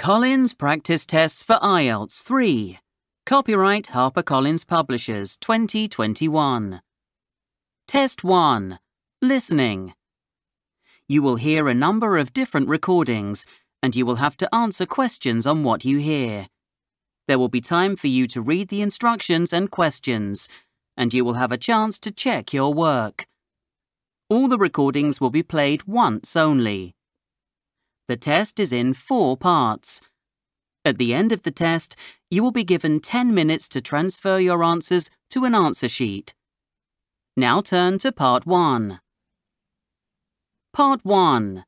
Collins Practice Tests for IELTS 3. Copyright HarperCollins Publishers 2021. Test 1. Listening. You will hear a number of different recordings, and you will have to answer questions on what you hear. There will be time for you to read the instructions and questions, and you will have a chance to check your work. All the recordings will be played once only. The test is in 4 parts. At the end of the test, you will be given 10 minutes to transfer your answers to an answer sheet. Now turn to Part 1. Part 1.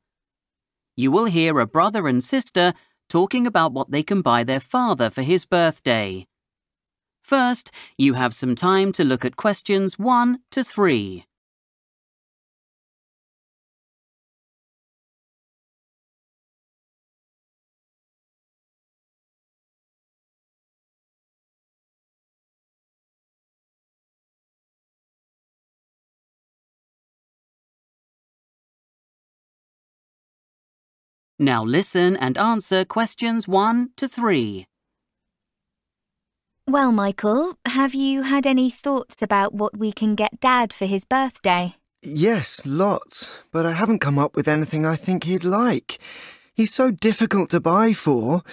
You will hear a brother and sister talking about what they can buy their father for his birthday. First, you have some time to look at questions 1 to 3. Now listen and answer questions 1 to 3. Well, Michael, have you had any thoughts about what we can get Dad for his birthday? Yes, lots, but I haven't come up with anything I think he'd like. He's so difficult to buy for,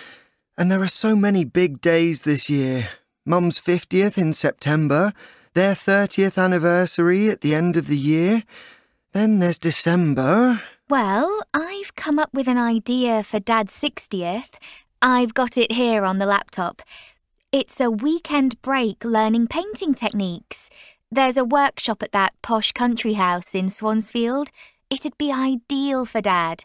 and there are so many big days this year. Mum's 50th in September, their 30th anniversary at the end of the year. Then there's December. Well, I've come up with an idea for Dad's 60th. I've got it here on the laptop. It's a weekend break learning painting techniques. There's a workshop at that posh country house in Swansfield. It'd be ideal for Dad.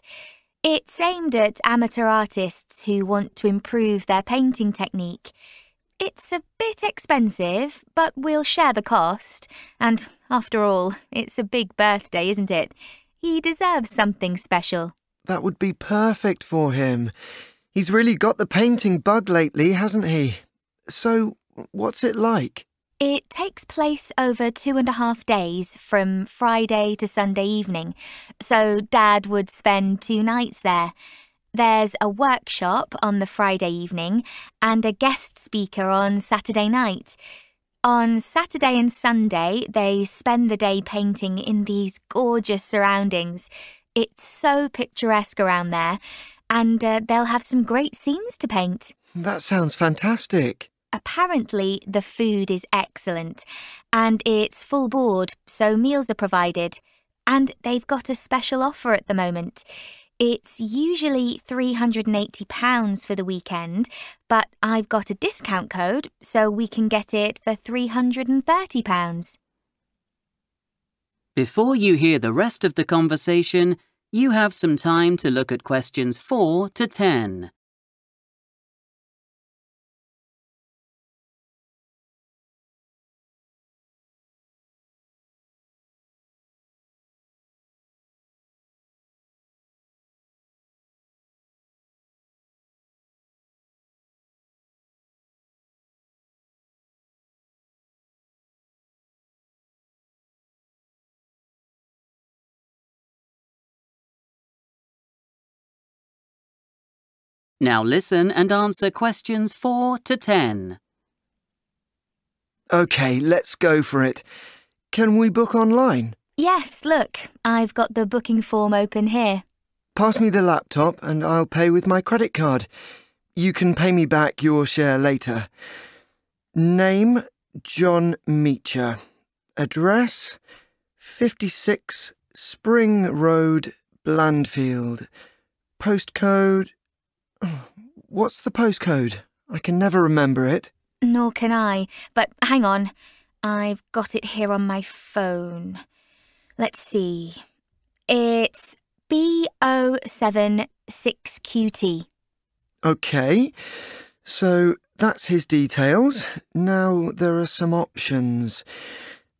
It's aimed at amateur artists who want to improve their painting technique. It's a bit expensive, but we'll share the cost. And after all, it's a big birthday, isn't it? He deserves something special. That would be perfect for him. He's really got the painting bug lately, hasn't he? So, what's it like? It takes place over 2.5 days, from Friday to Sunday evening, so Dad would spend 2 nights there. There's a workshop on the Friday evening and a guest speaker on Saturday night. On Saturday and Sunday, they spend the day painting in these gorgeous surroundings. It's so picturesque around there, and they'll have some great scenes to paint. That sounds fantastic. Apparently, the food is excellent, and it's full board, so meals are provided. And they've got a special offer at the moment. It's usually £380 for the weekend, but I've got a discount code, so we can get it for £330. Before you hear the rest of the conversation, you have some time to look at questions 4 to 10. Now listen and answer questions 4 to 10. OK, let's go for it. Can we book online? Yes, look, I've got the booking form open here. Pass me the laptop and I'll pay with my credit card. You can pay me back your share later. Name, John Meecher. Address, 56 Spring Road, Blandfield. Postcode... What's the postcode? I can never remember it. Nor can I, but hang on. I've got it here on my phone. Let's see. It's BO76QT. OK, so that's his details. Now there are some options.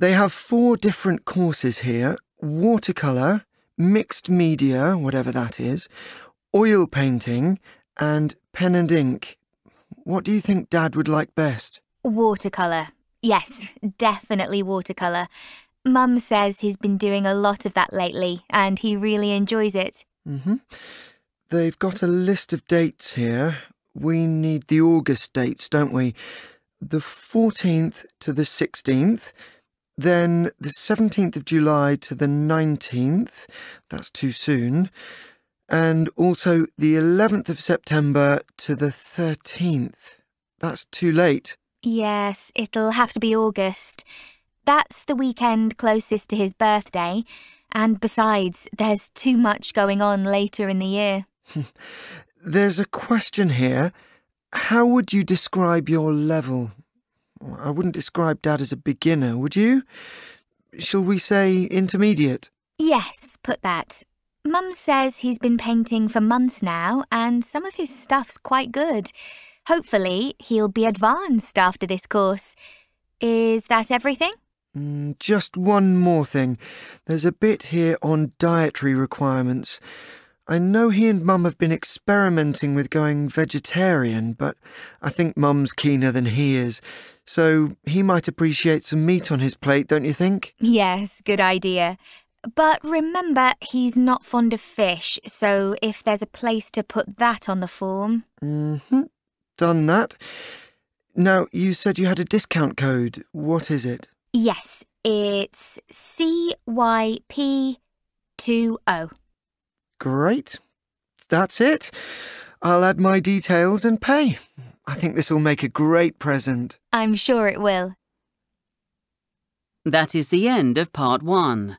They have 4 different courses here. Watercolour, mixed media, whatever that is, oil painting and pen and ink. What do you think Dad would like best? Watercolour. Yes, definitely watercolour. Mum says he's been doing a lot of that lately and he really enjoys it. Mm-hmm. They've got a list of dates here. We need the August dates, don't we? The 14th to the 16th, then the 17th of July to the 19th, that's too soon, and also the 11th of September to the 13th. That's too late. Yes, it'll have to be August. That's the weekend closest to his birthday, and besides, there's too much going on later in the year. There's a question here. How would you describe your level? I wouldn't describe Dad as a beginner, would you? Shall we say intermediate? Yes, put that. Mum says he's been painting for months now and some of his stuff's quite good. Hopefully he'll be advanced after this course. Is that everything? Just one more thing. There's a bit here on dietary requirements. I know he and Mum have been experimenting with going vegetarian, but I think Mum's keener than he is, so he might appreciate some meat on his plate, don't you think? Yes, good idea. But remember, he's not fond of fish, so if there's a place to put that on the form... Done that. Now, you said you had a discount code. What is it? Yes, it's CYP2O. Great. That's it. I'll add my details and pay. I think this will make a great present. I'm sure it will. That is the end of part one.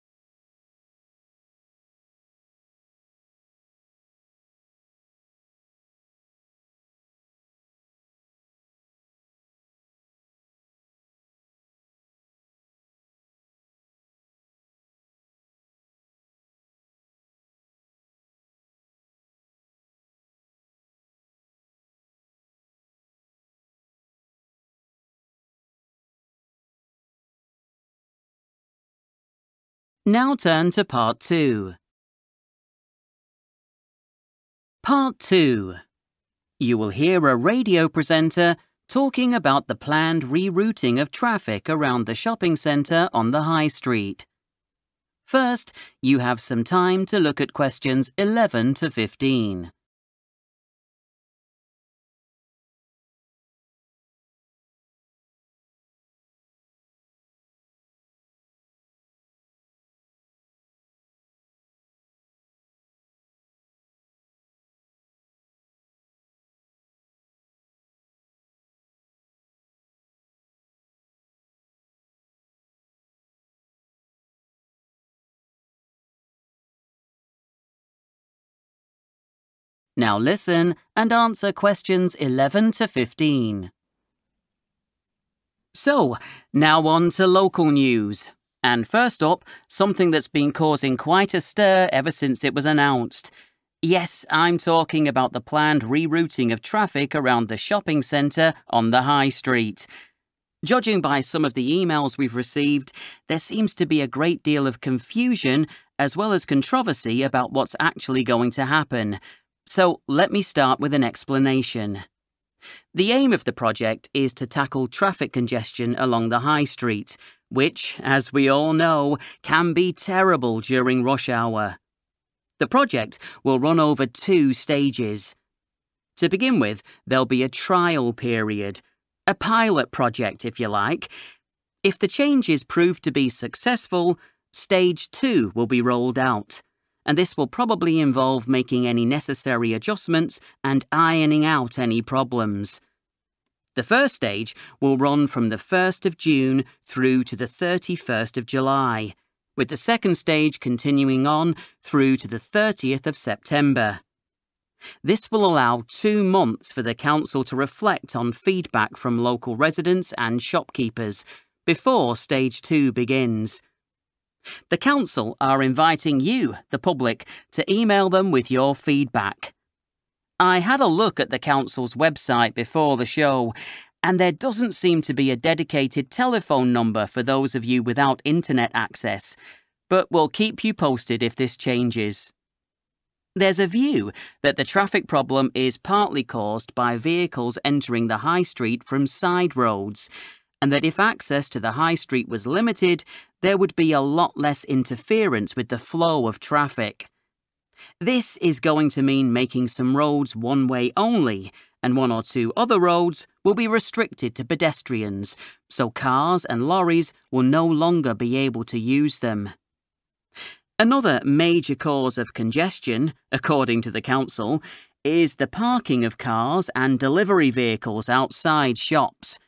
Now turn to part two. Part two. You will hear a radio presenter talking about the planned rerouting of traffic around the shopping centre on the High Street. First, you have some time to look at questions 11 to 15. Now listen and answer questions 11 to 15. So, now on to local news. And first up, something that's been causing quite a stir ever since it was announced. Yes, I'm talking about the planned rerouting of traffic around the shopping centre on the High Street. Judging by some of the emails we've received, there seems to be a great deal of confusion as well as controversy about what's actually going to happen. So, let me start with an explanation. The aim of the project is to tackle traffic congestion along the High Street, which, as we all know, can be terrible during rush hour. The project will run over two stages. To begin with, there'll be a trial period, a pilot project if you like. If the changes prove to be successful, stage two will be rolled out. And this will probably involve making any necessary adjustments and ironing out any problems. The first stage will run from the 1st of June through to the 31st of July, with the second stage continuing on through to the 30th of September. This will allow 2 months for the council to reflect on feedback from local residents and shopkeepers before stage two begins. The council are inviting you, the public, to email them with your feedback. I had a look at the council's website before the show, and there doesn't seem to be a dedicated telephone number for those of you without internet access, but we'll keep you posted if this changes. There's a view that the traffic problem is partly caused by vehicles entering the High Street from side roads, and that if access to the high street was limited, there would be a lot less interference with the flow of traffic. This is going to mean making some roads one way only, and one or two other roads will be restricted to pedestrians, so cars and lorries will no longer be able to use them. Another major cause of congestion, according to the council, is the parking of cars and delivery vehicles outside shops.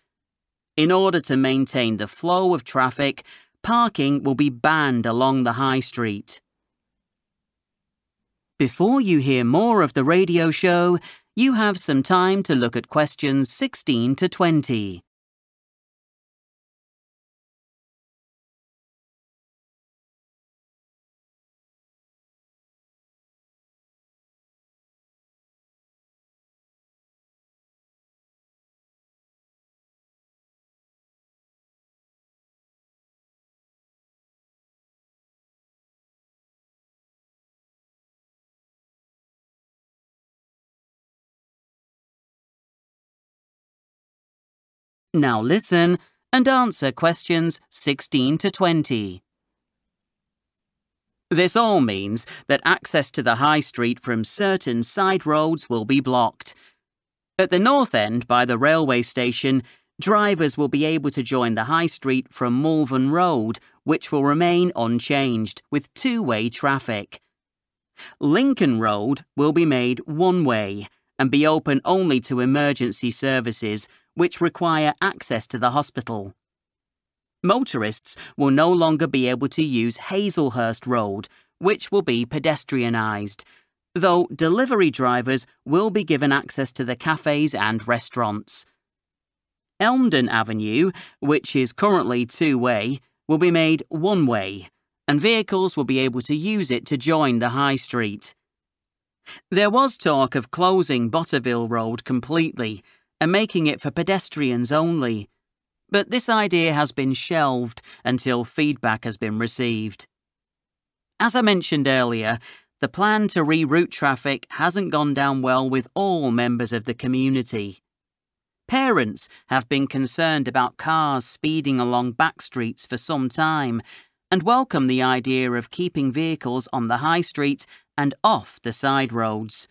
In order to maintain the flow of traffic, parking will be banned along the high street. Before you hear more of the radio show, you have some time to look at questions 16 to 20. Now listen and answer questions 16 to 20. This all means that access to the high street from certain side roads will be blocked. At the north end by the railway station, drivers will be able to join the high street from Malvern Road, which will remain unchanged with two-way traffic. Lincoln Road will be made one-way and be open only to emergency services, which require access to the hospital. Motorists will no longer be able to use Hazelhurst Road, which will be pedestrianised, though delivery drivers will be given access to the cafes and restaurants. Elmden Avenue, which is currently two-way, will be made one-way, and vehicles will be able to use it to join the high street. There was talk of closing Botterville Road completely, and making it for pedestrians only, but this idea has been shelved until feedback has been received. As I mentioned earlier, the plan to reroute traffic hasn't gone down well with all members of the community. Parents have been concerned about cars speeding along back streets for some time and welcome the idea of keeping vehicles on the high street and off the side roads.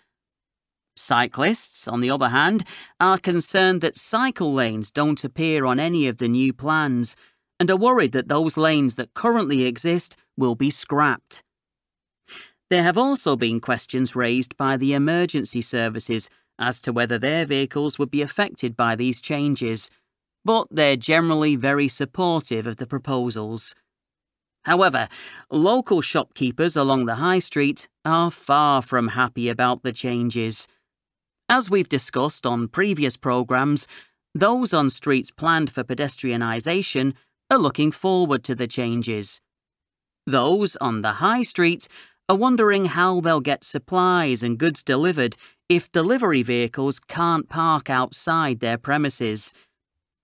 Cyclists, on the other hand, are concerned that cycle lanes don't appear on any of the new plans and are worried that those lanes that currently exist will be scrapped. There have also been questions raised by the emergency services as to whether their vehicles would be affected by these changes, but they're generally very supportive of the proposals. However, local shopkeepers along the high street are far from happy about the changes. As we've discussed on previous programmes, those on streets planned for pedestrianisation are looking forward to the changes. Those on the high street are wondering how they'll get supplies and goods delivered if delivery vehicles can't park outside their premises.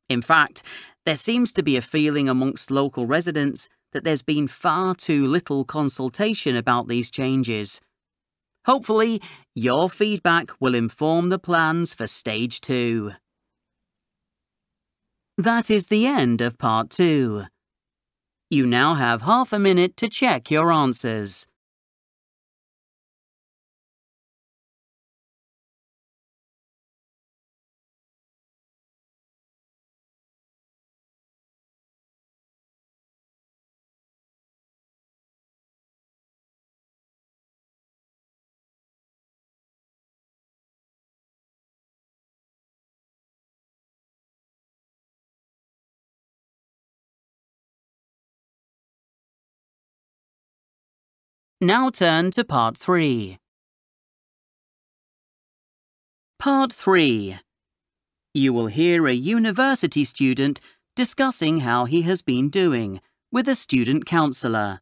In fact, there seems to be a feeling amongst local residents that there's been far too little consultation about these changes. Hopefully, your feedback will inform the plans for Stage 2. That is the end of Part 2. You now have half a minute to check your answers. Now turn to Part 3. Part 3. You will hear a university student discussing how he has been doing with a student counsellor.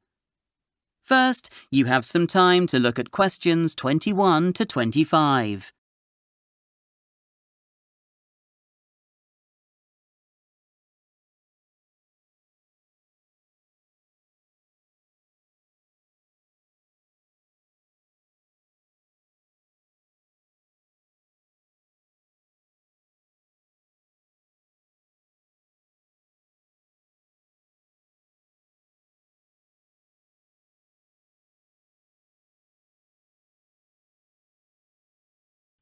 First, you have some time to look at questions 21 to 25.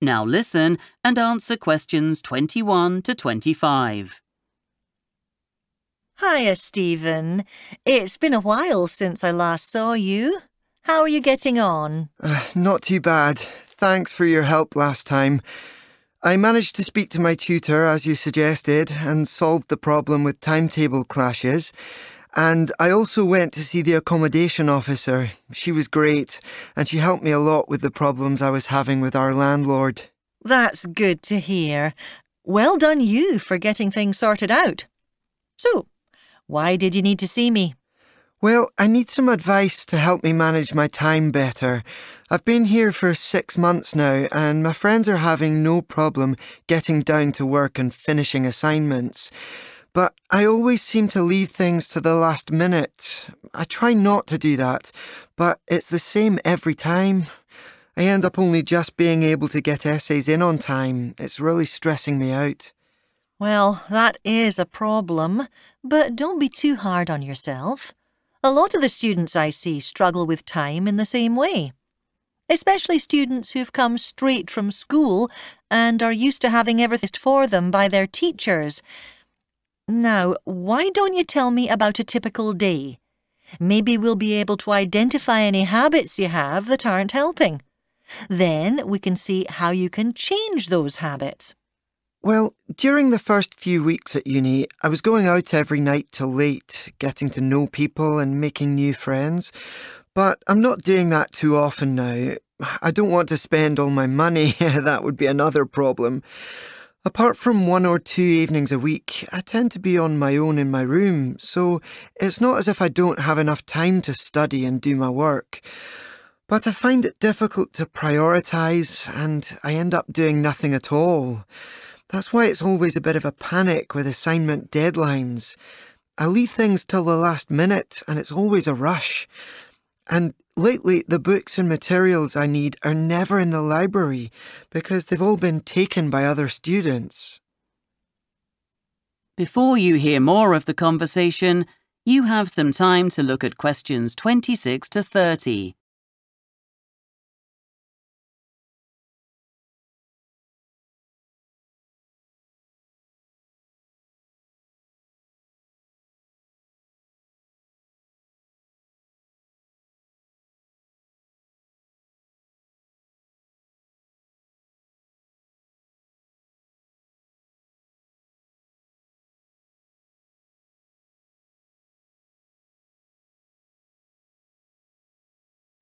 Now listen and answer questions 21 to 25. Hiya, Stephen. It's been a while since I last saw you. How are you getting on? Not too bad. Thanks for your help last time. I managed to speak to my tutor, as you suggested, and solved the problem with timetable clashes. And I also went to see the accommodation officer. She was great, and she helped me a lot with the problems I was having with our landlord. That's good to hear. Well done you for getting things sorted out. So, why did you need to see me? Well, I need some advice to help me manage my time better. I've been here for 6 months now, and my friends are having no problem getting down to work and finishing assignments. But I always seem to leave things to the last minute. I try not to do that, but it's the same every time. I end up only just being able to get essays in on time. It's really stressing me out. Well, that is a problem, but don't be too hard on yourself. A lot of the students I see struggle with time in the same way, especially students who've come straight from school and are used to having everything for them by their teachers. Now, why don't you tell me about a typical day? Maybe we'll be able to identify any habits you have that aren't helping. Then we can see how you can change those habits. Well, during the first few weeks at uni, I was going out every night till late, getting to know people and making new friends. But I'm not doing that too often now. I don't want to spend all my money. That would be another problem. Apart from 1 or 2 evenings a week, I tend to be on my own in my room, so it's not as if I don't have enough time to study and do my work. But I find it difficult to prioritise, and I end up doing nothing at all. That's why it's always a bit of a panic with assignment deadlines. I leave things till the last minute and it's always a rush. And lately the books and materials I need are never in the library because they've all been taken by other students. Before you hear more of the conversation, you have some time to look at questions 26 to 30.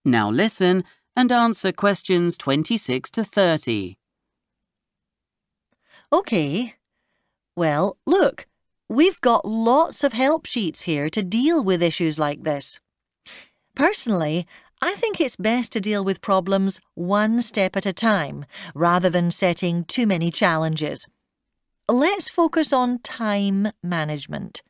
Now listen and answer questions 26 to 30. OK. Well, look, we've got lots of help sheets here to deal with issues like this. Personally, I think it's best to deal with problems one step at a time, rather than setting too many challenges. Let's focus on time management.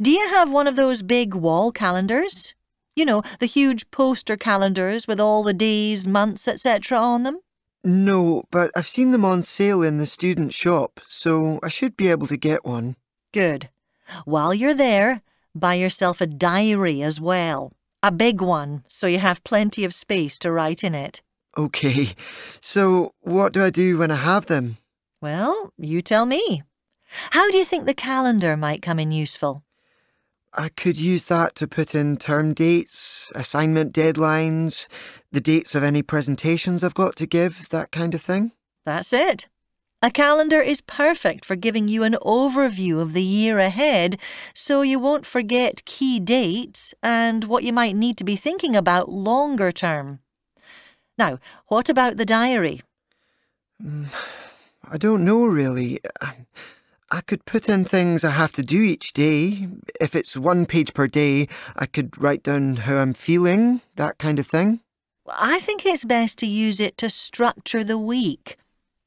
Do you have one of those big wall calendars? You know, the huge poster calendars with all the days, months, etc. on them? No, but I've seen them on sale in the student shop, so I should be able to get one. Good. While you're there, buy yourself a diary as well. A big one, so you have plenty of space to write in it. OK. So what do I do when I have them? Well, you tell me. How do you think the calendar might come in useful? I could use that to put in term dates, assignment deadlines, the dates of any presentations I've got to give, that kind of thing. That's it. A calendar is perfect for giving you an overview of the year ahead, so you won't forget key dates and what you might need to be thinking about longer term. Now, what about the diary? I don't know, really. I could put in things I have to do each day. If it's 1 page per day, I could write down how I'm feeling, that kind of thing. I think it's best to use it to structure the week.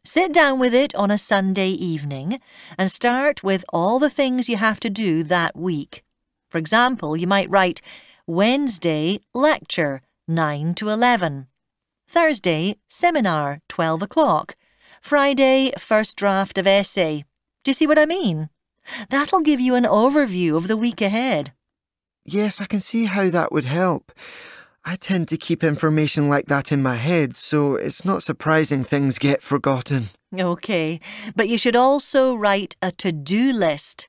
Sit down with it on a Sunday evening and start with all the things you have to do that week. For example, you might write Wednesday lecture 9 to 11, Thursday seminar 12 o'clock, Friday first draft of essay. Do you see what I mean? That'll give you an overview of the week ahead. Yes, I can see how that would help. I tend to keep information like that in my head, so it's not surprising things get forgotten. OK, but you should also write a to-do list.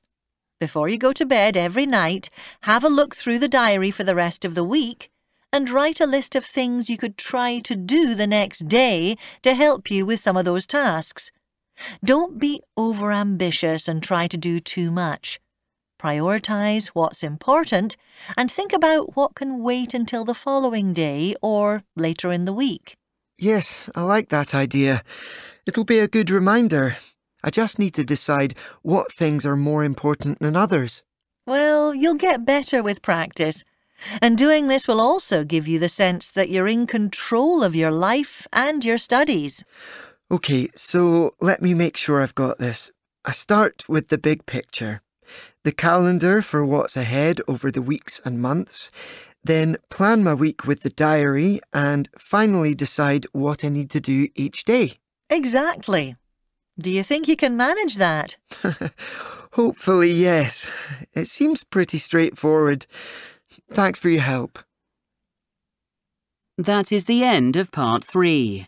Before you go to bed every night, have a look through the diary for the rest of the week and write a list of things you could try to do the next day to help you with some of those tasks. Don't be overambitious and try to do too much. Prioritise what's important and think about what can wait until the following day or later in the week. Yes, I like that idea. It'll be a good reminder. I just need to decide what things are more important than others. Well, you'll get better with practice. And doing this will also give you the sense that you're in control of your life and your studies. OK, so let me make sure I've got this. I start with the big picture. The calendar for what's ahead over the weeks and months, then plan my week with the diary and finally decide what I need to do each day. Exactly. Do you think you can manage that? Hopefully, yes. It seems pretty straightforward. Thanks for your help. That is the end of part 3.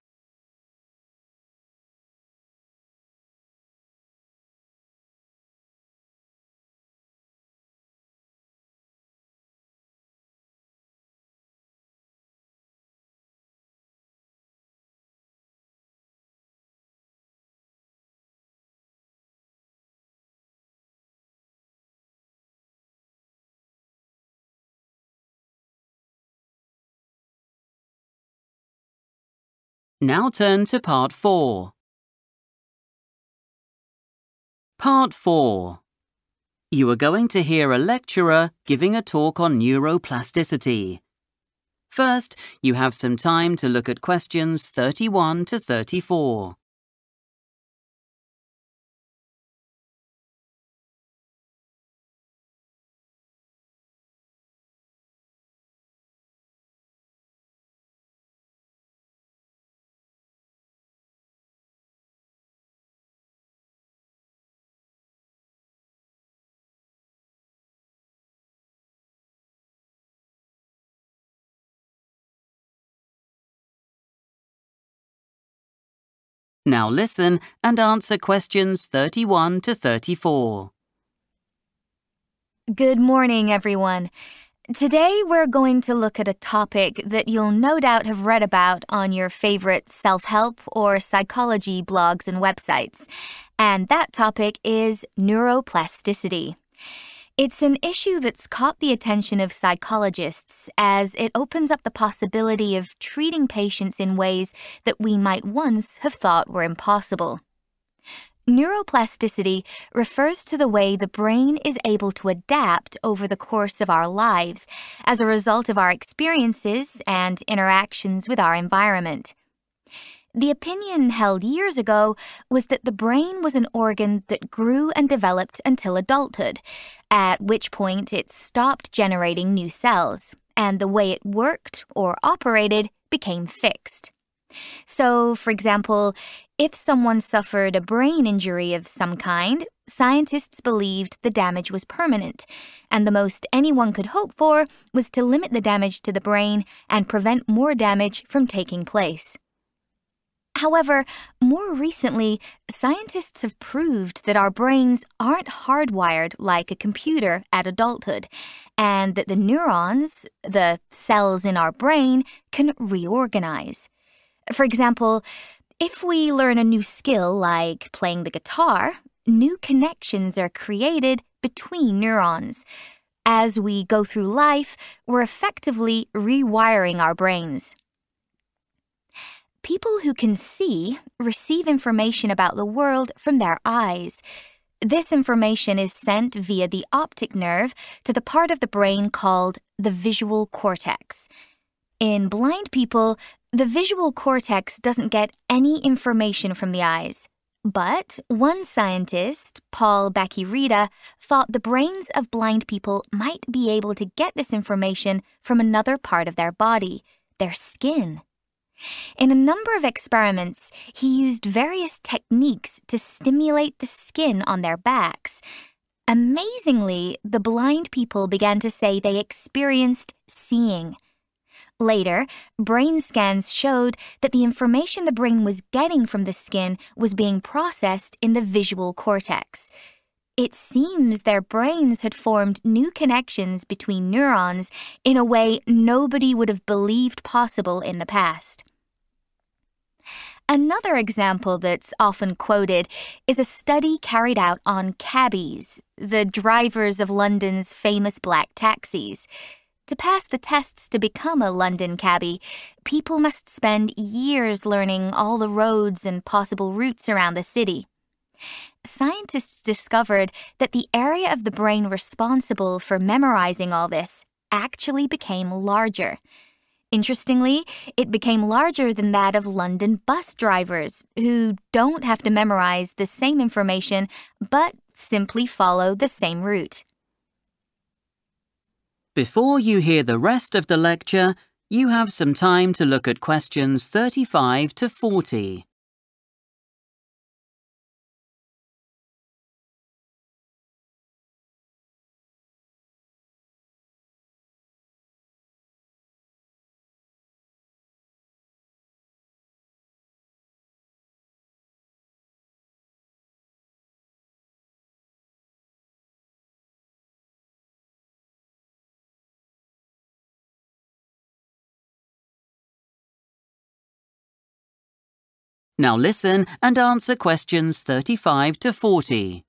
Now turn to part 4. Part 4. You are going to hear a lecturer giving a talk on neuroplasticity. First, you have some time to look at questions 31 to 34. Now listen and answer questions 31 to 34. Good morning, everyone. Today we're going to look at a topic that you'll no doubt have read about on your favorite self-help or psychology blogs and websites. And that topic is neuroplasticity. It's an issue that's caught the attention of psychologists as it opens up the possibility of treating patients in ways that we might once have thought were impossible. Neuroplasticity refers to the way the brain is able to adapt over the course of our lives as a result of our experiences and interactions with our environment. The opinion held years ago was that the brain was an organ that grew and developed until adulthood, at which point it stopped generating new cells, and the way it worked or operated became fixed. So, for example, if someone suffered a brain injury of some kind, scientists believed the damage was permanent, and the most anyone could hope for was to limit the damage to the brain and prevent more damage from taking place. However, more recently, scientists have proved that our brains aren't hardwired like a computer at adulthood, and that the neurons, the cells in our brain, can reorganize. For example, if we learn a new skill like playing the guitar, new connections are created between neurons. As we go through life, we're effectively rewiring our brains. People who can see receive information about the world from their eyes. This information is sent via the optic nerve to the part of the brain called the visual cortex. In blind people, the visual cortex doesn't get any information from the eyes. But one scientist, Paul Bach-y-Rita, thought the brains of blind people might be able to get this information from another part of their body, their skin. In a number of experiments, he used various techniques to stimulate the skin on their backs. Amazingly, the blind people began to say they experienced seeing. Later, brain scans showed that the information the brain was getting from the skin was being processed in the visual cortex. It seems their brains had formed new connections between neurons in a way nobody would have believed possible in the past. Another example that's often quoted is a study carried out on cabbies, the drivers of London's famous black taxis. To pass the tests to become a London cabbie, people must spend years learning all the roads and possible routes around the city. Scientists discovered that the area of the brain responsible for memorizing all this actually became larger. Interestingly, it became larger than that of London bus drivers, who don't have to memorize the same information but simply follow the same route. Before you hear the rest of the lecture, you have some time to look at questions 35 to 40. Now listen and answer questions 35 to 40.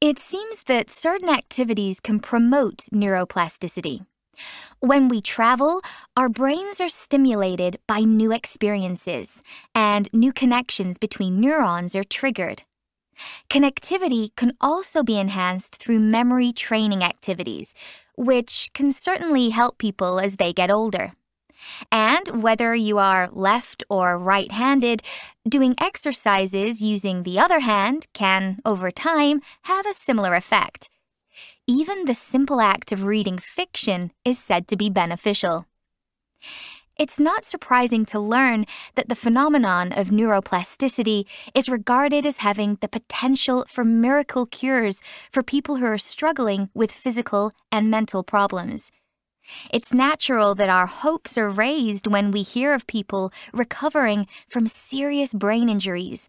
It seems that certain activities can promote neuroplasticity. When we travel, our brains are stimulated by new experiences, and new connections between neurons are triggered. Connectivity can also be enhanced through memory training activities, which can certainly help people as they get older. And whether you are left or right-handed, doing exercises using the other hand can, over time, have a similar effect. Even the simple act of reading fiction is said to be beneficial. It's not surprising to learn that the phenomenon of neuroplasticity is regarded as having the potential for miracle cures for people who are struggling with physical and mental problems. It's natural that our hopes are raised when we hear of people recovering from serious brain injuries,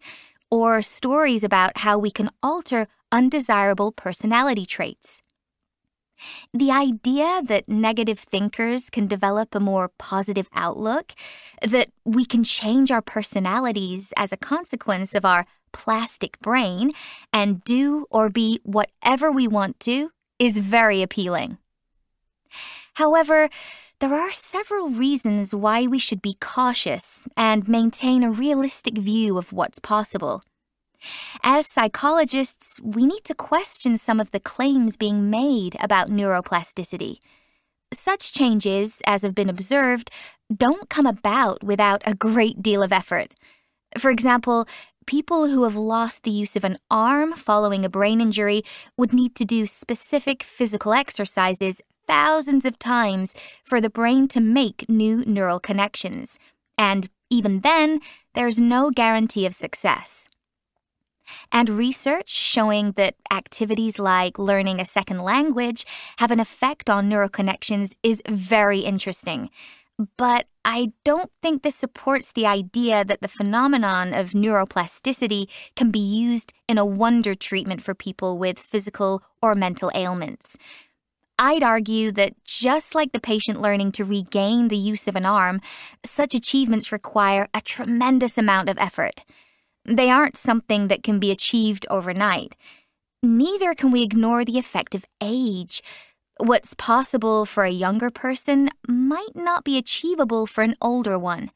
or stories about how we can alter undesirable personality traits. The idea that negative thinkers can develop a more positive outlook, that we can change our personalities as a consequence of our plastic brain and do or be whatever we want to, is very appealing. However, there are several reasons why we should be cautious and maintain a realistic view of what's possible. As psychologists, we need to question some of the claims being made about neuroplasticity. Such changes, as have been observed, don't come about without a great deal of effort. For example, people who have lost the use of an arm following a brain injury would need to do specific physical exercises thousands of times for the brain to make new neural connections, and even then, there's no guarantee of success. And research showing that activities like learning a second language have an effect on neural connections is very interesting, but I don't think this supports the idea that the phenomenon of neuroplasticity can be used in a wonder treatment for people with physical or mental ailments. I'd argue that just like the patient learning to regain the use of an arm, such achievements require a tremendous amount of effort. They aren't something that can be achieved overnight. Neither can we ignore the effect of age. What's possible for a younger person might not be achievable for an older one.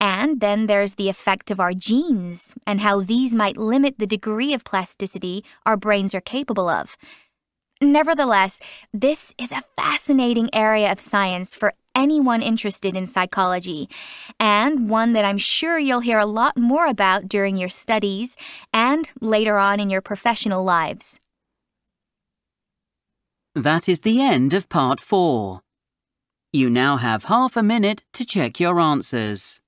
And then there's the effect of our genes and how these might limit the degree of plasticity our brains are capable of. Nevertheless, this is a fascinating area of science for anyone interested in psychology, and one that I'm sure you'll hear a lot more about during your studies and later on in your professional lives. That is the end of Part 4. You now have half a minute to check your answers.